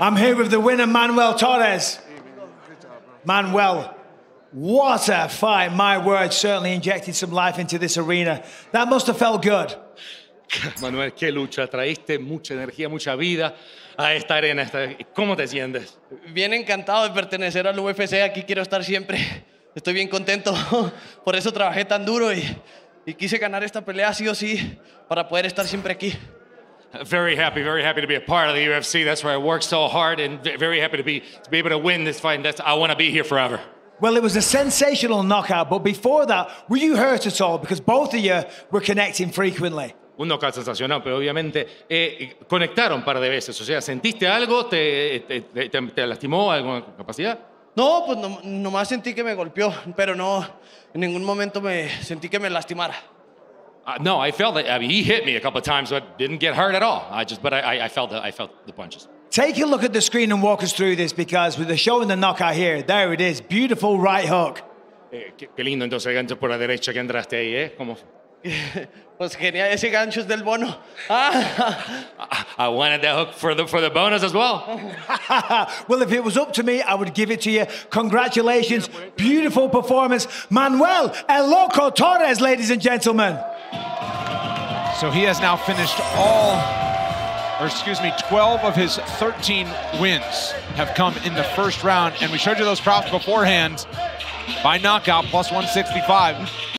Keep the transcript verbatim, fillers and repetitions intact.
I'm here with the winner, Manuel Torres. Manuel, what a fight. My word, certainly injected some life into this arena. That must have felt good. Manuel, qué lucha. Traíste mucha energía, mucha vida a esta arena. Esta... ¿Cómo te sientes? Bien encantado de pertenecer al U F C. Aquí quiero estar siempre. Estoy bien contento. Por eso trabajé tan duro y, y quise ganar esta pelea sí o sí para poder estar siempre aquí. Very happy, very happy to be a part of the U F C. That's where I worked so hard, and very happy to be to be able to win this fight. And that's, I want to be here forever. Well, it was a sensational knockout, but before that, were you hurt at all? Because both of you were connecting frequently. Un knockout sensacional, pero obviamente eh, conectaron un par de veces. O sea, ¿sentiste algo? ¿Te, te, te, te lastimó alguna capacidad? No, pues no, nomás sentí que me golpeó, pero no, en ningún momento me sentí que me lastimara. Uh, no, I felt it. I mean, he hit me a couple of times, but I didn't get hurt at all. I just, but I, I felt the, I felt the punches. Take a look at the screen and walk us through this, because with the show and the knockout here, there it is, beautiful right hook. Qué lindo entonces el gancho por la derecha que entraste ahí, ¿eh? ¿Cómo? Pues genial, ese gancho es del bono. I wanted that hook for the for the bonus as well. Well, if it was up to me, I would give it to you. Congratulations, beautiful performance, Manuel El Loco Torres, ladies and gentlemen. So he has now finished all, or excuse me, twelve of his thirteen wins have come in the first round. And we showed you those props beforehand by knockout, plus one sixty-five.